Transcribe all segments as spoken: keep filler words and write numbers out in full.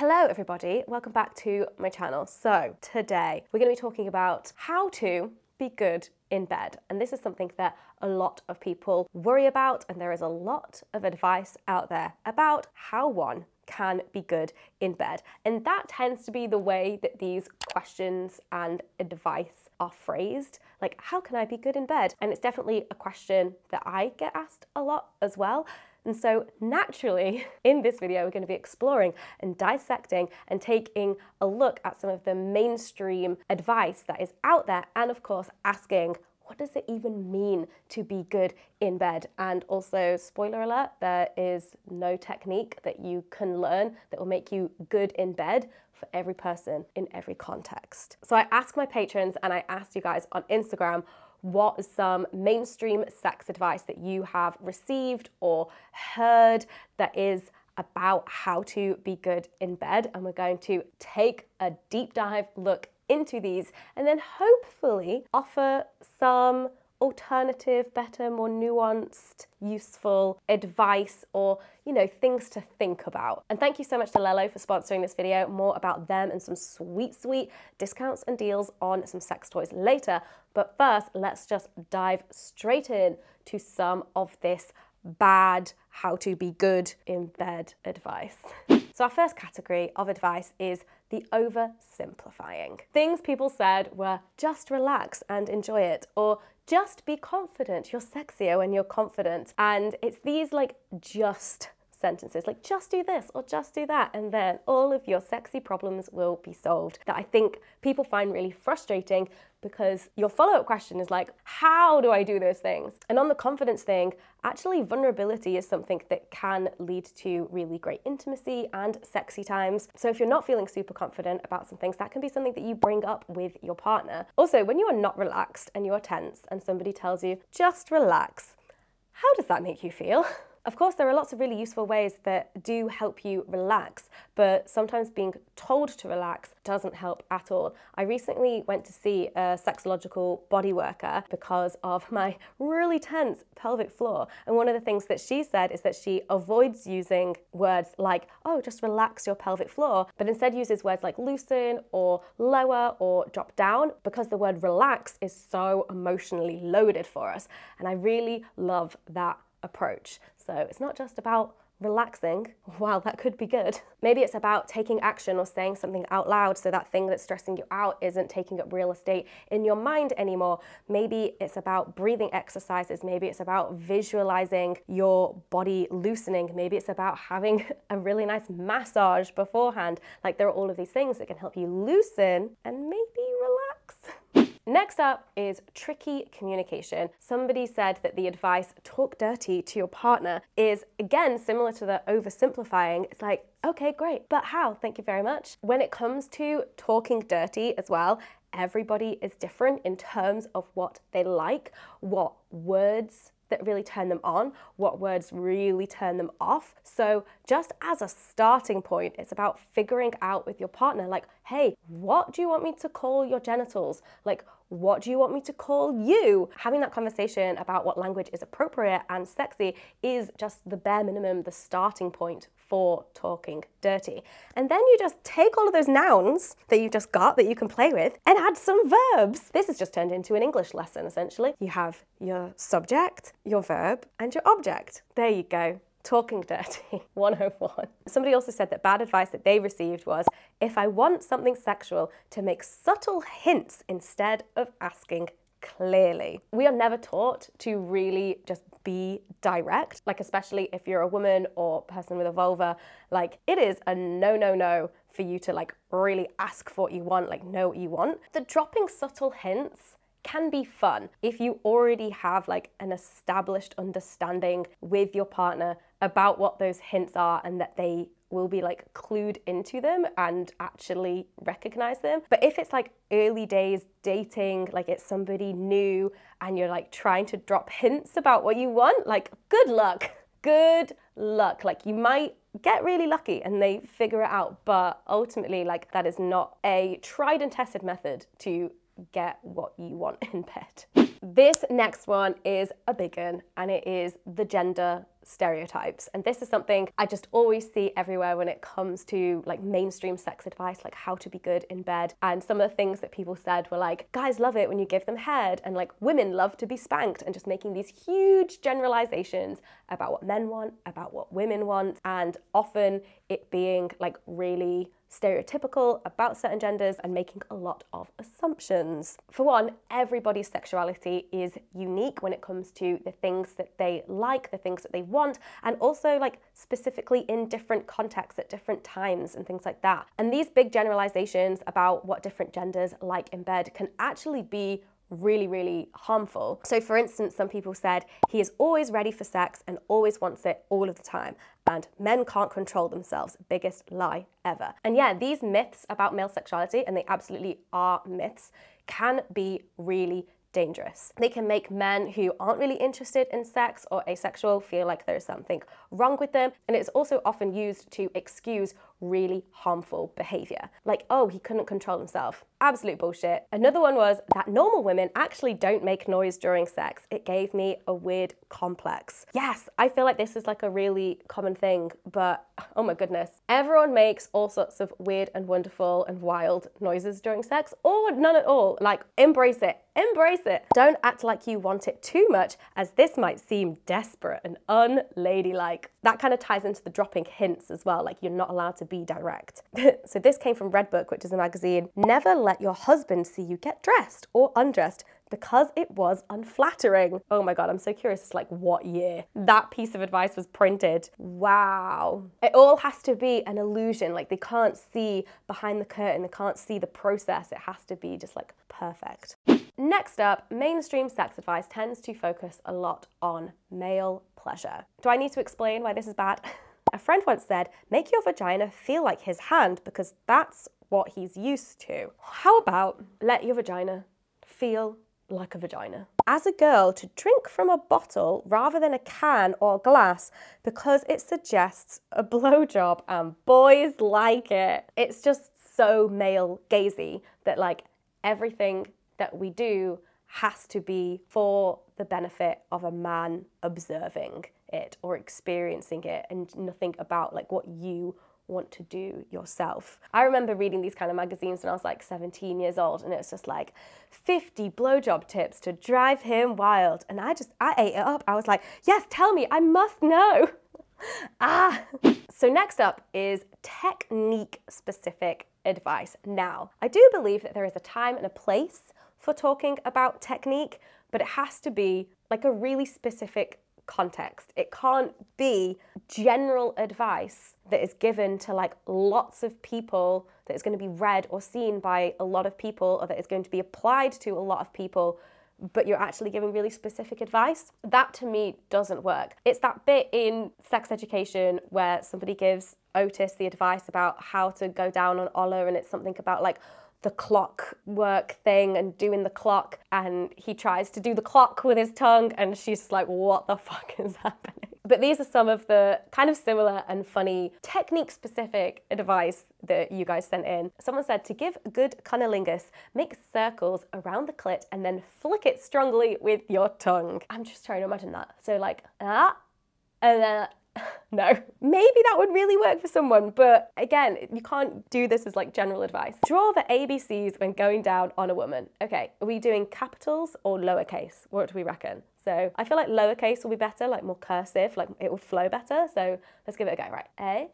Hello everybody, welcome back to my channel. So today we're going to be talking about how to be good in bed, and this is something that a lot of people worry about, and there is a lot of advice out there about how one can be good in bed, and that tends to be the way that these questions and advice are phrased, like how can I be good in bed? And it's definitely a question that I get asked a lot as well. And so naturally, in this video, we're going to be exploring and dissecting and taking a look at some of the mainstream advice that is out there, and of course asking, what does it even mean to be good in bed? And also, spoiler alert, there is no technique that you can learn that will make you good in bed for every person in every context. So I asked my patrons and I asked you guys on Instagram, what is some mainstream sex advice that you have received or heard that is about how to be good in bed? And we're going to take a deep dive look into these and then hopefully offer some alternative, better, more nuanced, useful advice, or, you know, things to think about. And thank you so much to Lelo for sponsoring this video. More about them and some sweet, sweet discounts and deals on some sex toys later. But first, let's just dive straight in to some of this bad how to be good in bed advice. So our first category of advice is the oversimplifying. Things people said were just relax and enjoy it, or just be confident, you're sexier when you're confident. And it's these like just sentences, like just do this or just do that, and then all of your sexy problems will be solved, that I think people find really frustrating, because your follow-up question is like, how do I do those things? And on the confidence thing, actually vulnerability is something that can lead to really great intimacy and sexy times. So if you're not feeling super confident about some things, that can be something that you bring up with your partner. Also, when you are not relaxed and you are tense and somebody tells you, just relax, how does that make you feel? Of course, there are lots of really useful ways that do help you relax, but sometimes being told to relax doesn't help at all. I recently went to see a sexological body worker because of my really tense pelvic floor. And one of the things that she said is that she avoids using words like, oh, just relax your pelvic floor, but instead uses words like loosen or lower or drop down, because the word relax is so emotionally loaded for us. And I really love that approach. So it's not just about relaxing. Wow, that could be good. Maybe it's about taking action or saying something out loud, so that thing that's stressing you out isn't taking up real estate in your mind anymore. Maybe it's about breathing exercises. Maybe it's about visualizing your body loosening. Maybe it's about having a really nice massage beforehand. Like, there are all of these things that can help you loosen and maybe relax. Next up is tricky communication. Somebody said that the advice, talk dirty to your partner, is again similar to the oversimplifying. It's like, okay, great, but how? Thank you very much. When it comes to talking dirty as well, everybody is different in terms of what they like, what words that really turn them on, what words really turn them off. So just as a starting point, it's about figuring out with your partner, like, hey, what do you want me to call your genitals? Like, what do you want me to call you? Having that conversation about what language is appropriate and sexy is just the bare minimum, the starting point for talking dirty. And then you just take all of those nouns that you've just got that you can play with and add some verbs. This has just turned into an English lesson, essentially. You have your subject, your verb, and your object. There you go. Talking dirty one oh one. Somebody also said that bad advice that they received was, if I want something sexual, to make subtle hints instead of asking clearly. We are never taught to really just be direct, like especially if you're a woman or person with a vulva, like it is a no, no, no for you to like really ask for what you want, like know what you want. The dropping subtle hints can be fun if you already have like an established understanding with your partner about what those hints are, and that they will be like clued into them and actually recognize them. But if it's like early days dating, like it's somebody new and you're like trying to drop hints about what you want, like good luck, good luck. Like you might get really lucky and they figure it out, but ultimately like that is not a tried and tested method to get what you want in bed. This next one is a big one, and it is the gender stereotypes. And this is something I just always see everywhere when it comes to like mainstream sex advice, like how to be good in bed. And some of the things that people said were like, guys love it when you give them head, and like women love to be spanked, and just making these huge generalizations about what men want, about what women want, and often it being like really stereotypical about certain genders and making a lot of assumptions. For one, everybody's sexuality is unique when it comes to the things that they like, the things that they want, and also like specifically in different contexts at different times and things like that. And these big generalizations about what different genders like in bed can actually be really, really harmful. So for instance, some people said, he is always ready for sex and always wants it all of the time, and men can't control themselves, biggest lie ever. And yeah, these myths about male sexuality, and they absolutely are myths, can be really dangerous. They can make men who aren't really interested in sex or asexual feel like there's something wrong with them, and it's also often used to excuse really harmful behavior. Like, oh, he couldn't control himself. Absolute bullshit. Another one was that normal women actually don't make noise during sex. It gave me a weird complex. Yes, I feel like this is like a really common thing, but oh my goodness. Everyone makes all sorts of weird and wonderful and wild noises during sex, or none at all. Like, embrace it, embrace it. Don't act like you want it too much, as this might seem desperate and unladylike. That kind of ties into the dropping hints as well, like you're not allowed to be direct. So this came from Redbook, which is a magazine. Never let your husband see you get dressed or undressed, because it was unflattering. Oh my God, I'm so curious, it's like what year that piece of advice was printed. Wow. It all has to be an illusion. Like they can't see behind the curtain, they can't see the process. It has to be just like perfect. Next up, mainstream sex advice tends to focus a lot on male pleasure. Do I need to explain why this is bad? A friend once said, make your vagina feel like his hand because that's what he's used to. How about let your vagina feel like a vagina? As a girl, to drink from a bottle rather than a can or glass because it suggests a blowjob and boys like it. It's just so male gazy that like everything that we do has to be for the benefit of a man observing it or experiencing it, and nothing about like what you want to do yourself. I remember reading these kind of magazines when I was like seventeen years old, and it was just like fifty blowjob tips to drive him wild, and I just, I ate it up. I was like, yes, tell me, I must know. Ah. So next up is technique specific advice. Now, I do believe that there is a time and a place for talking about technique, but it has to be like a really specific context. It can't be general advice that is given to like lots of people, that is going to be read or seen by a lot of people, or that is going to be applied to a lot of people, but you're actually giving really specific advice. That to me doesn't work. It's that bit in sex education where somebody gives Otis the advice about how to go down on Ola, and it's something about like the clock work thing and doing the clock, and he tries to do the clock with his tongue, and she's just like, what the fuck is happening? But these are some of the kind of similar and funny technique specific advice that you guys sent in. Someone said, to give good cunnilingus, make circles around the clit and then flick it strongly with your tongue. I'm just trying to imagine that. So like, ah, and then no. Maybe that would really work for someone, but again, you can't do this as like general advice. Draw the A B Cs when going down on a woman. Okay, are we doing capitals or lowercase? What do we reckon? So I feel like lowercase will be better, like more cursive, like it will flow better. So let's give it a go, right? A,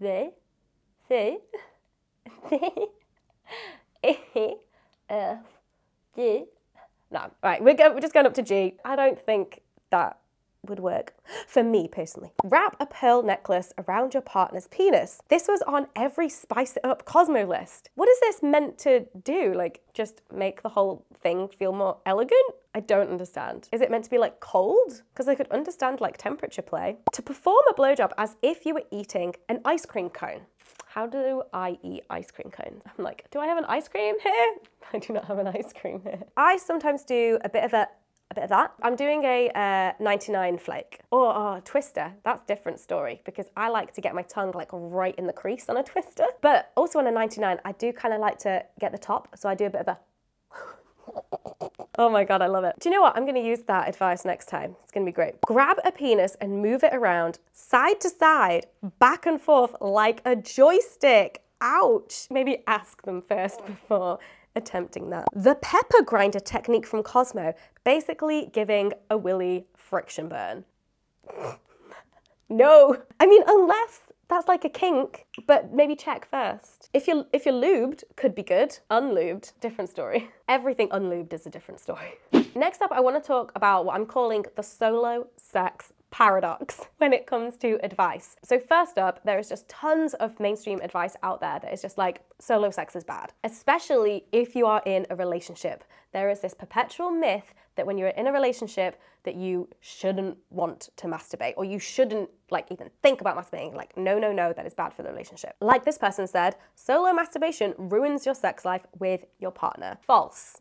B, C, D, E, F, G. No, all right, we're, go we're just going up to G. I don't think that would work for me personally. Wrap a pearl necklace around your partner's penis. This was on every Spice It Up Cosmo list. What is this meant to do? Like just make the whole thing feel more elegant? I don't understand. Is it meant to be like cold? Because I could understand like temperature play. To perform a blowjob as if you were eating an ice cream cone. How do I eat ice cream cones? I'm like, do I have an ice cream here? I do not have an ice cream here. I sometimes do a bit of a A bit of that. I'm doing a uh, ninety-nine flake or oh, oh, twister. That's a different story because I like to get my tongue like right in the crease on a twister. But also on a ninety-nine, I do kind of like to get the top. So I do a bit of a Oh my God, I love it. Do you know what? I'm gonna use that advice next time. It's gonna be great. Grab a penis and move it around side to side, back and forth like a joystick. Ouch. Maybe ask them first before attempting that. The pepper grinder technique from Cosmo, basically giving a willy friction burn. No, I mean, unless that's like a kink, but maybe check first. If you're, if you're lubed, could be good. Unlubed, different story. Everything unlubed is a different story. Next up, I wanna talk about what I'm calling the solo sex paradox when it comes to advice. So first up, there is just tons of mainstream advice out there that is just like, solo sex is bad, especially if you are in a relationship. There is this perpetual myth that when you're in a relationship that you shouldn't want to masturbate, or you shouldn't like even think about masturbating. Like, no, no, no, that is bad for the relationship. Like this person said, solo masturbation ruins your sex life with your partner. False.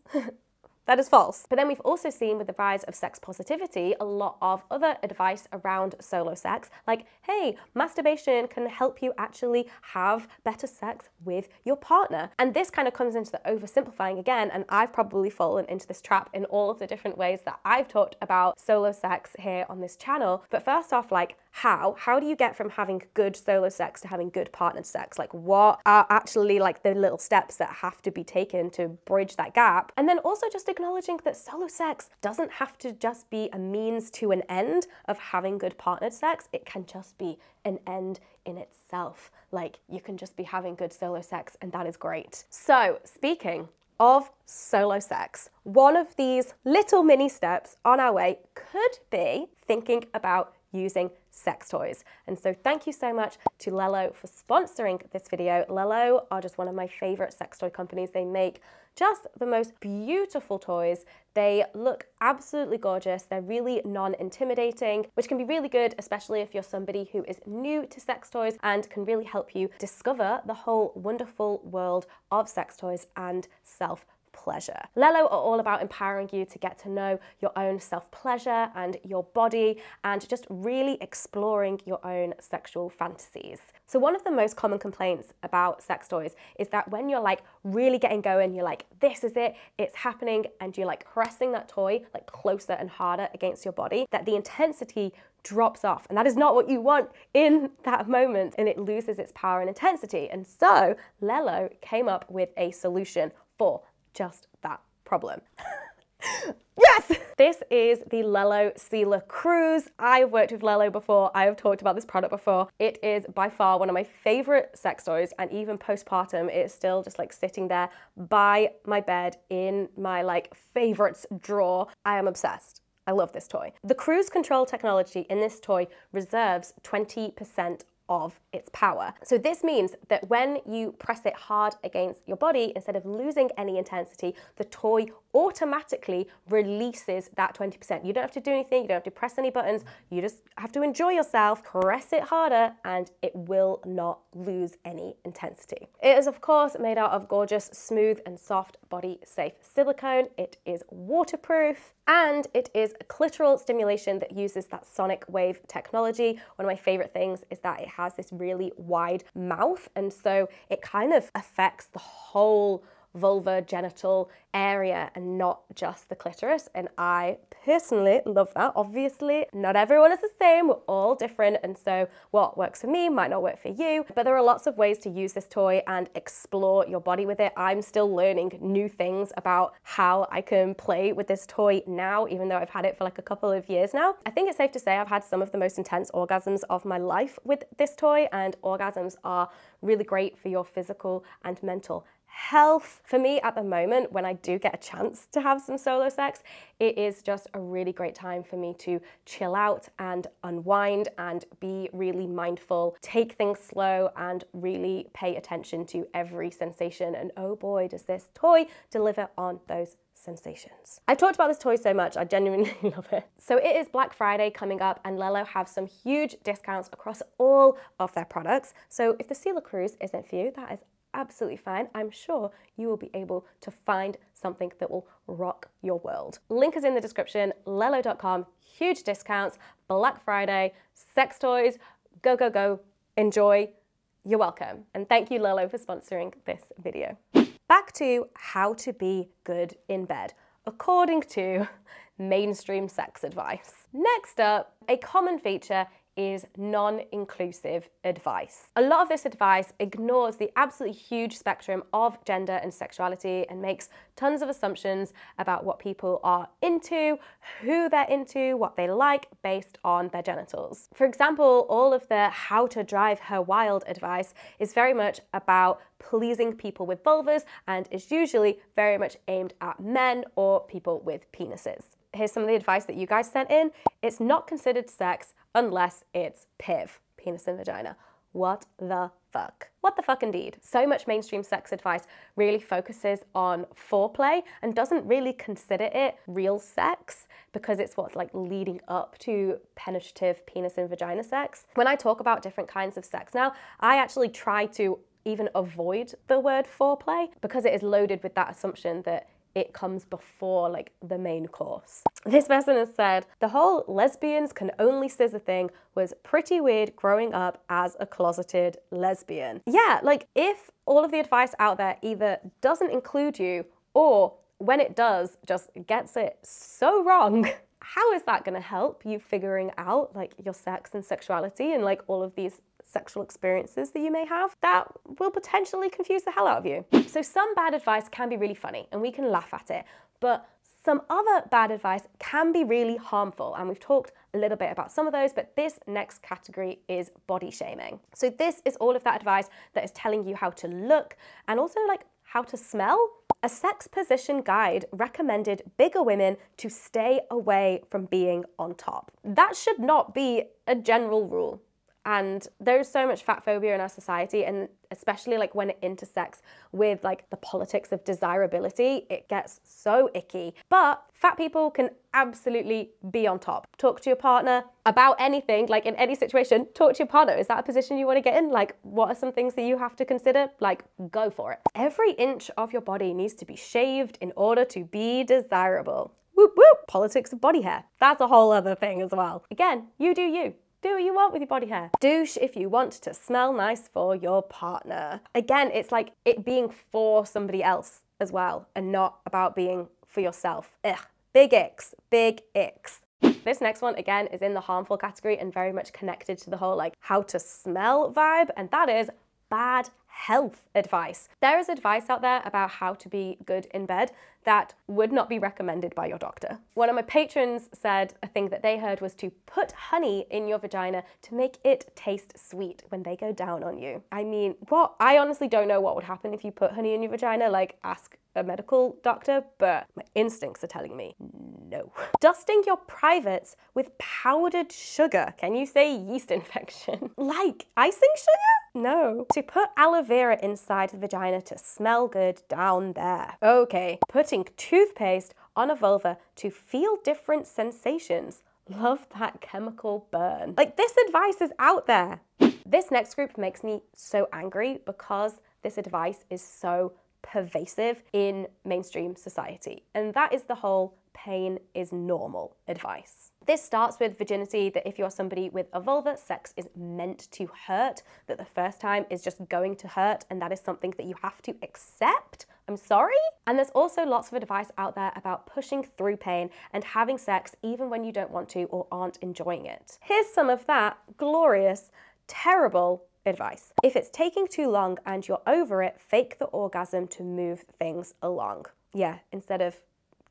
That is false. But then we've also seen with the rise of sex positivity, a lot of other advice around solo sex, like, hey, masturbation can help you actually have better sex with your partner. And this kind of comes into the oversimplifying again, and I've probably fallen into this trap in all of the different ways that I've talked about solo sex here on this channel. But first off, like, how? How do you get from having good solo sex to having good partnered sex? Like, what are actually like the little steps that have to be taken to bridge that gap? And then also just a acknowledging that solo sex doesn't have to just be a means to an end of having good partnered sex. It can just be an end in itself. Like, you can just be having good solo sex and that is great. So, speaking of solo sex, one of these little mini steps on our way could be thinking about using sex toys. And so thank you so much to Lelo for sponsoring this video. Lelo are just one of my favorite sex toy companies. They make just the most beautiful toys. They look absolutely gorgeous. They're really non-intimidating, which can be really good, especially if you're somebody who is new to sex toys, and can really help you discover the whole wonderful world of sex toys and self pleasure. Lelo are all about empowering you to get to know your own self-pleasure and your body, and just really exploring your own sexual fantasies. So one of the most common complaints about sex toys is that when you're like really getting going, you're like, this is it, it's happening, and you're like pressing that toy like closer and harder against your body, that the intensity drops off, and that is not what you want in that moment, and it loses its power and intensity. And so Lelo came up with a solution for just that problem. Yes! This is the Lelo Sila Cruise. I've worked with Lelo before. I have talked about this product before. It is by far one of my favorite sex toys, and even postpartum, it's still just like sitting there by my bed in my like favorites drawer. I am obsessed. I love this toy. The cruise control technology in this toy reserves twenty percent of its power. So this means that when you press it hard against your body, instead of losing any intensity, the toy automatically releases that twenty percent. You don't have to do anything, you don't have to press any buttons, you just have to enjoy yourself, press it harder, and it will not lose any intensity. It is of course made out of gorgeous, smooth and soft body safe silicone. It is waterproof, and it is clitoral stimulation that uses that sonic wave technology. One of my favorite things is that it has this really wide mouth, and so it kind of affects the whole vulva genital area and not just the clitoris, and I personally love that. Obviously not everyone is the same, we're all different, and so what works for me might not work for you, but there are lots of ways to use this toy and explore your body with it. I'm still learning new things about how I can play with this toy now, even though I've had it for like a couple of years now. I think it's safe to say I've had some of the most intense orgasms of my life with this toy, and orgasms are really great for your physical and mental health. For me at the moment, when I do get a chance to have some solo sex, it is just a really great time for me to chill out and unwind and be really mindful, take things slow and really pay attention to every sensation. And oh boy, does this toy deliver on those sensations. I've talked about this toy so much, I genuinely love it. So it is Black Friday coming up, and Lelo have some huge discounts across all of their products. So if the Sila Cruise isn't for you, that is absolutely fine. I'm sure you will be able to find something that will rock your world. Link is in the description, lelo dot com, huge discounts, Black Friday, sex toys, go, go, go, enjoy. You're welcome. And thank you Lelo for sponsoring this video. Back to how to be good in bed. according to mainstream sex advice. Next up, a common feature is non-inclusive advice. A lot of this advice ignores the absolutely huge spectrum of gender and sexuality and makes tons of assumptions about what people are into, who they're into, what they like based on their genitals. For example, all of the how to drive her wild advice is very much about pleasing people with vulvas and is usually very much aimed at men or people with penises. Here's some of the advice that you guys sent in. It's not considered sex unless it's P I V, penis and vagina. What the fuck? What the fuck indeed? So much mainstream sex advice really focuses on foreplay and doesn't really consider it real sex because it's what's like leading up to penetrative penis and vagina sex. When I talk about different kinds of sex now, I actually try to even avoid the word foreplay because it is loaded with that assumption that it comes before like the main course. This person has said, the whole lesbians can only scissor thing was pretty weird growing up as a closeted lesbian. Yeah, like if all of the advice out there either doesn't include you or when it does, just gets it so wrong, how is that gonna help you figuring out like your sex and sexuality and like all of these sexual experiences that you may have that will potentially confuse the hell out of you? So some bad advice can be really funny and we can laugh at it, but some other bad advice can be really harmful, and we've talked a little bit about some of those, but this next category is body shaming. So this is all of that advice that is telling you how to look and also like how to smell. A sex position guide recommended bigger women to stay away from being on top. That should not be a general rule. And there is so much fat phobia in our society, and especially like when it intersects with like the politics of desirability, it gets so icky. But fat people can absolutely be on top. Talk to your partner about anything, like in any situation, talk to your partner. Is that a position you want to get in? Like, what are some things that you have to consider? Like, go for it. Every inch of your body needs to be shaved in order to be desirable. Whoop, whoop. Politics of body hair. That's a whole other thing as well. Again, you do you. Do what you want with your body hair. Douche if you want to smell nice for your partner. Again, it's like it being for somebody else as well and not about being for yourself. Ugh, big icks, big icks. This next one, again, is in the harmful category and very much connected to the whole like how to smell vibe, and that is bad health advice. There is advice out there about how to be good in bed that would not be recommended by your doctor. One of my patrons said a thing that they heard was to put honey in your vagina to make it taste sweet when they go down on you. I mean, what? I honestly don't know what would happen if you put honey in your vagina, like ask a medical doctor, but my instincts are telling me no. Dusting your privates with powdered sugar. Can you say yeast infection? Like icing sugar? No. To put aloe vera inside the vagina to smell good down there. Okay. Putting toothpaste on a vulva to feel different sensations. Love that chemical burn. Like, this advice is out there. This next group makes me so angry because this advice is so pervasive in mainstream society, and that is the whole pain is normal advice. This starts with virginity, that if you're somebody with a vulva, sex is meant to hurt, that the first time is just going to hurt, and that is something that you have to accept. I'm sorry? And there's also lots of advice out there about pushing through pain and having sex even when you don't want to or aren't enjoying it. Here's some of that glorious, terrible advice. If it's taking too long and you're over it, fake the orgasm to move things along. Yeah, instead of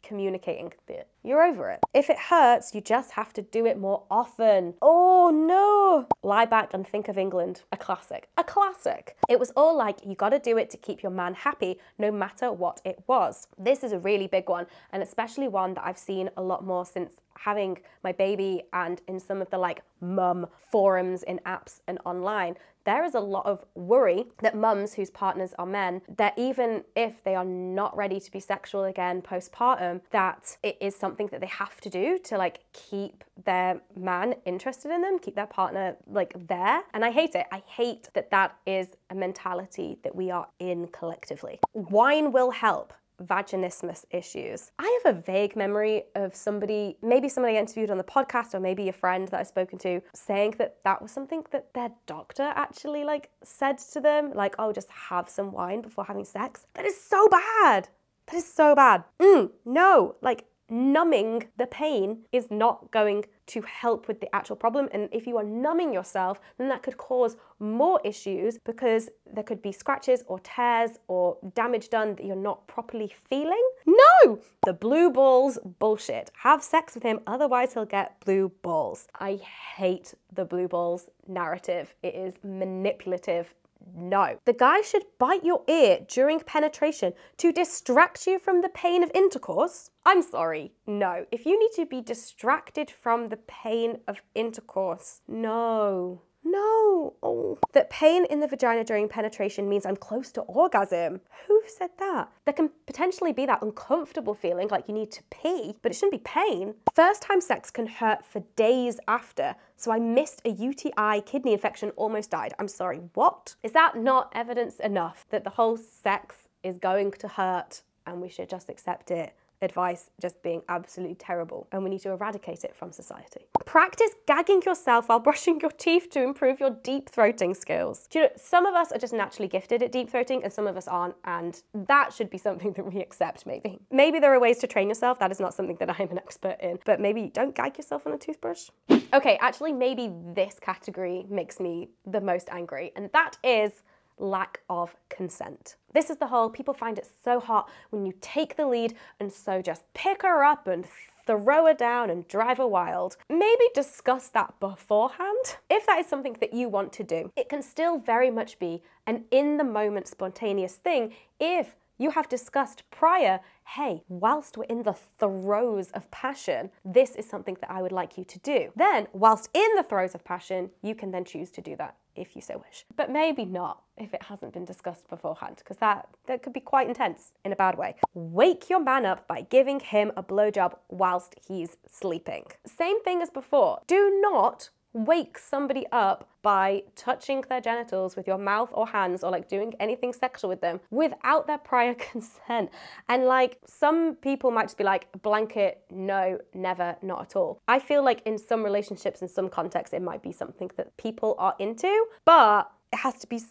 communicating that you're over it. If it hurts, you just have to do it more often. Oh no! Lie back and think of England. A classic. A classic! It was all like, you gotta do it to keep your man happy, no matter what it was. This is a really big one, and especially one that I've seen a lot more since having my baby, and in some of the like mum forums in apps and online, there is a lot of worry that mums whose partners are men, that even if they are not ready to be sexual again postpartum, that it is something that they have to do to like keep their man interested in them, keep their partner like there. And I hate it. I hate that that is a mentality that we are in collectively. Wine will help. Vaginismus issues. I have a vague memory of somebody, maybe somebody I interviewed on the podcast or maybe a friend that I've spoken to, saying that that was something that their doctor actually like said to them, like, oh, just have some wine before having sex. That is so bad. That is so bad. Mm, no, like numbing the pain is not going to help with the actual problem. And if you are numbing yourself, then that could cause more issues because there could be scratches or tears or damage done that you're not properly feeling. No! The blue balls bullshit. Have sex with him, otherwise he'll get blue balls. I hate the blue balls narrative. It is manipulative. No. The guy should bite your ear during penetration to distract you from the pain of intercourse. I'm sorry, no. If you need to be distracted from the pain of intercourse, no. No. Oh. That pain in the vagina during penetration means I'm close to orgasm. Who said that? There can potentially be that uncomfortable feeling like you need to pee, but it shouldn't be pain. First time sex can hurt for days after. So I missed a U T I, kidney infection, almost died. I'm sorry, what? Is that not evidence enough that the whole sex is going to hurt and we should just accept it? Advice just being absolutely terrible, and we need to eradicate it from society. Practice gagging yourself while brushing your teeth to improve your deep throating skills. Do you know, some of us are just naturally gifted at deep throating and some of us aren't, and that should be something that we accept maybe. Maybe there are ways to train yourself, that is not something that I'm an expert in, but maybe don't gag yourself on a toothbrush. Okay, actually maybe this category makes me the most angry, and that is lack of consent. This is the whole, people find it so hot when you take the lead and so just pick her up and throw her down and drive her wild. Maybe discuss that beforehand. If that is something that you want to do, it can still very much be an in the moment spontaneous thing if you have discussed prior, hey, whilst we're in the throes of passion, this is something that I would like you to do. Then, whilst in the throes of passion, you can then choose to do that if you so wish. But maybe not if it hasn't been discussed beforehand, because that, that could be quite intense in a bad way. Wake your man up by giving him a blowjob whilst he's sleeping. Same thing as before. Do not wake somebody up by touching their genitals with your mouth or hands or like doing anything sexual with them without their prior consent. And like some people might just be like blanket, no, never, not at all. I feel like in some relationships, in some contexts, it might be something that people are into, but it has to be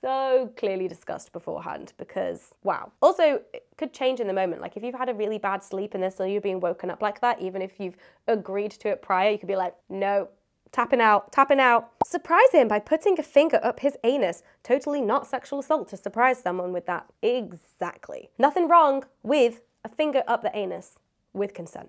so clearly discussed beforehand because wow. Also, it could change in the moment. Like if you've had a really bad sleep and this, so you're being woken up like that, even if you've agreed to it prior, you could be like, no, tapping out, tapping out. Surprise him by putting a finger up his anus. Totally not sexual assault to surprise someone with that. Exactly. Nothing wrong with a finger up the anus with consent.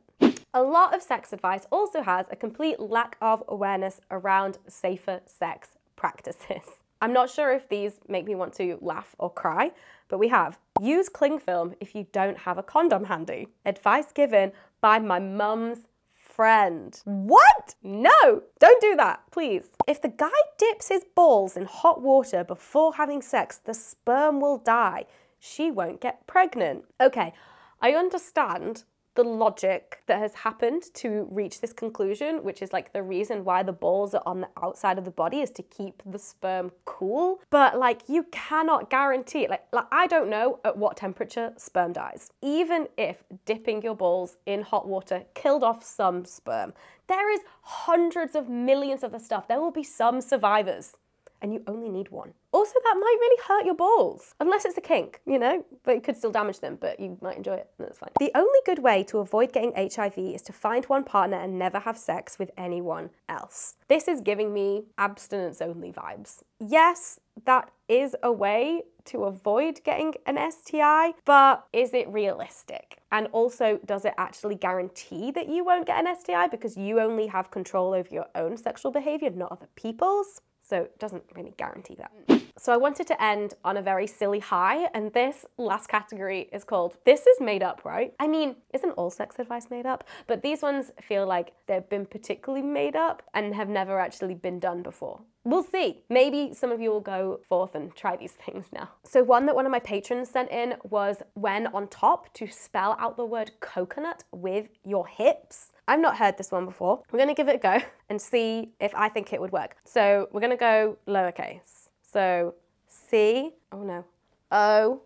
A lot of sex advice also has a complete lack of awareness around safer sex practices. I'm not sure if these make me want to laugh or cry, but we have. Use cling film if you don't have a condom handy. Advice given by my mum's friend. What? No, don't do that, please. If the guy dips his balls in hot water before having sex, the sperm will die. She won't get pregnant. Okay, I understand the logic that has happened to reach this conclusion, which is like the reason why the balls are on the outside of the body is to keep the sperm cool. But like you cannot guarantee it. Like, like I don't know at what temperature sperm dies. Even if dipping your balls in hot water killed off some sperm, there is hundreds of millions of the stuff. There will be some survivors and you only need one. Also, that might really hurt your balls, unless it's a kink, you know? But it could still damage them, but you might enjoy it, that's fine. The only good way to avoid getting H I V is to find one partner and never have sex with anyone else. This is giving me abstinence-only vibes. Yes, that is a way to avoid getting an S T I, but is it realistic? And also, does it actually guarantee that you won't get an S T I because you only have control over your own sexual behavior, not other people's? So it doesn't really guarantee that. So I wanted to end on a very silly high, and this last category is called, this is made up, right? I mean, isn't all sex advice made up? But these ones feel like they've been particularly made up and have never actually been done before. We'll see. Maybe some of you will go forth and try these things now. So one that one of my patrons sent in was when on top to spell out the word coconut with your hips. I've not heard this one before. We're gonna give it a go and see if I think it would work. So we're gonna go lowercase. So C, oh no, O,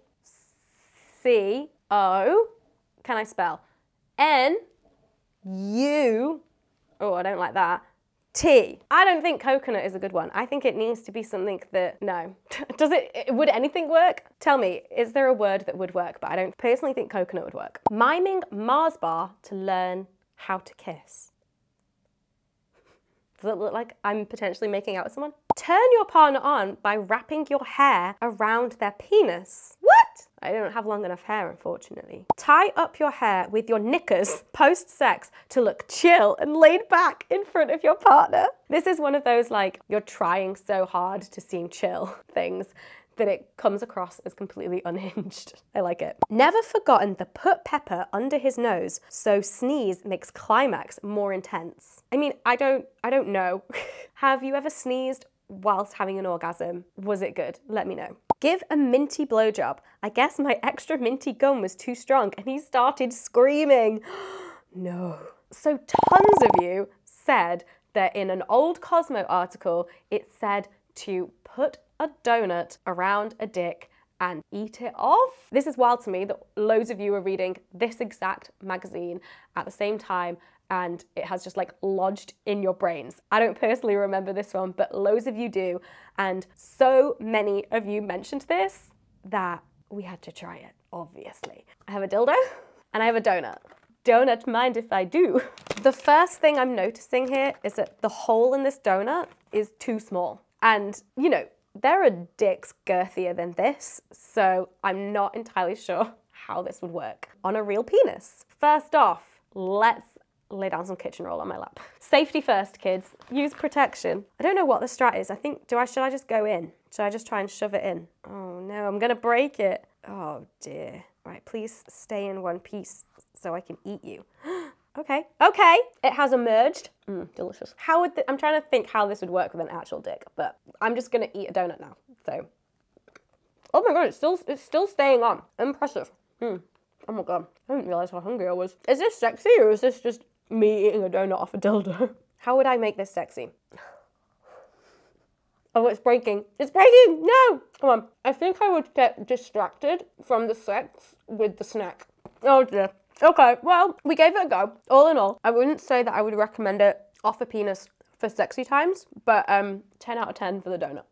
C, O, can I spell? N, U, oh I don't like that, tea. I don't think coconut is a good one. I think it needs to be something that, no. Does it, would anything work? Tell me, is there a word that would work? But I don't personally think coconut would work. Miming Mars bar to learn how to kiss. Does it look like I'm potentially making out with someone? Turn your partner on by wrapping your hair around their penis. What? I don't have long enough hair, unfortunately. Tie up your hair with your knickers post-sex to look chill and laid back in front of your partner. This is one of those like, you're trying so hard to seem chill things that it comes across as completely unhinged. I like it. Never forgotten the put pepper under his nose, so sneeze makes climax more intense. I mean, I don't, I don't know. Have you ever sneezed whilst having an orgasm? Was it good? Let me know. Give a minty blowjob. I guess my extra minty gum was too strong and he started screaming. No. So tons of you said that in an old Cosmo article, it said to put a donut around a dick and eat it off. This is wild to me that loads of you are reading this exact magazine at the same time and it has just like lodged in your brains. I don't personally remember this one, but loads of you do. And so many of you mentioned this that we had to try it, obviously. I have a dildo and I have a donut. Donut mind if I do. The first thing I'm noticing here is that the hole in this donut is too small. And you know, there are dicks girthier than this, so I'm not entirely sure how this would work on a real penis. First off, let's lay down some kitchen roll on my lap. Safety first, kids. Use protection. I don't know what the strat is. I think, do I, should I just go in? Should I just try and shove it in? Oh no, I'm gonna break it. Oh dear. Right, please stay in one piece so I can eat you. Okay, okay, it has emerged. Mm, delicious. How would, the, I'm trying to think how this would work with an actual dick, but I'm just gonna eat a donut now, so. Oh my God, it's still, it's still staying on. Impressive. Mm. Oh my God, I didn't realize how hungry I was. Is this sexy or is this just me eating a donut off a dildo? How would I make this sexy? Oh, it's breaking. It's breaking, no! Come on. I think I would get distracted from the sex with the snack. Oh dear. Okay, well, we gave it a go. All in all, I wouldn't say that I would recommend it off a penis for sexy times, but um, ten out of ten for the donut.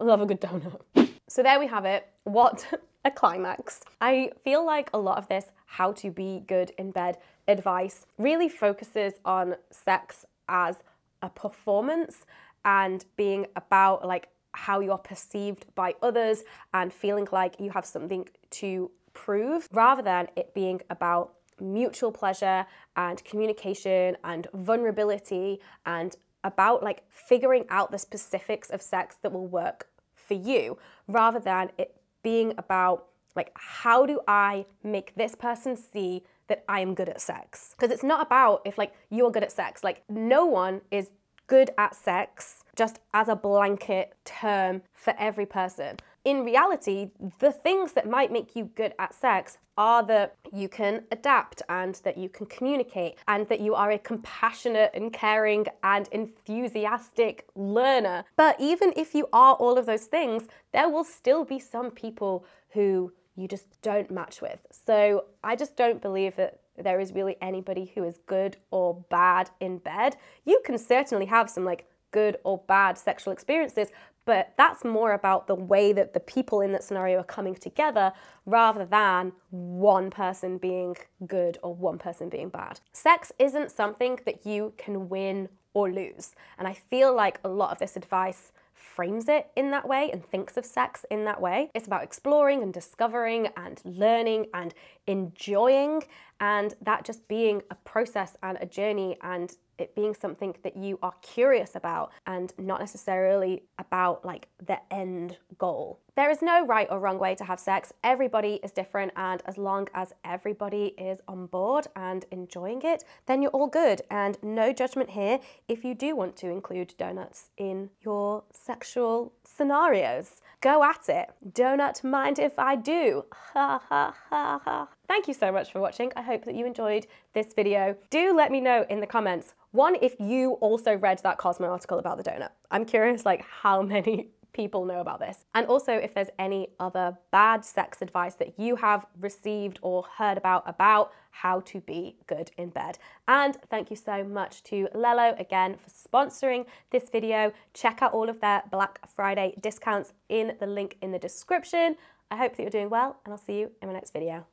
I love a good donut. So there we have it. What a climax. I feel like a lot of this how to be good in bed advice really focuses on sex as a performance and being about like how you're perceived by others and feeling like you have something to prove rather than it being about mutual pleasure and communication and vulnerability and about like figuring out the specifics of sex that will work for you rather than it being about like how do I make this person see that I am good at sex? Because it's not about if like you're good at sex, like no one is good at sex just as a blanket term for every person. In reality, the things that might make you good at sex are that you can adapt and that you can communicate and that you are a compassionate and caring and enthusiastic learner. But even if you are all of those things, there will still be some people who you just don't match with. So I just don't believe that there is really anybody who is good or bad in bed. You can certainly have some like good or bad sexual experiences, but that's more about the way that the people in that scenario are coming together rather than one person being good or one person being bad. Sex isn't something that you can win or lose. And I feel like a lot of this advice frames it in that way and thinks of sex in that way. It's about exploring and discovering and learning and enjoying and that just being a process and a journey and it being something that you are curious about and not necessarily about like the end goal. There is no right or wrong way to have sex. Everybody is different and as long as everybody is on board and enjoying it, then you're all good and no judgment here if you do want to include donuts in your sexual scenarios. Go at it. Donut mind if I do. Ha ha ha ha. Thank you so much for watching. I hope that you enjoyed this video. Do let me know in the comments, one, if you also read that Cosmo article about the donut. I'm curious like how many people know about this. And also if there's any other bad sex advice that you have received or heard about, about how to be good in bed. And thank you so much to Lelo again for sponsoring this video. Check out all of their Black Friday discounts in the link in the description. I hope that you're doing well, and I'll see you in my next video.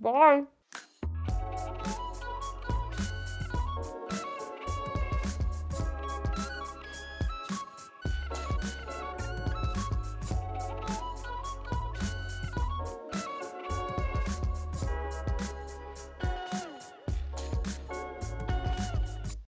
Bye.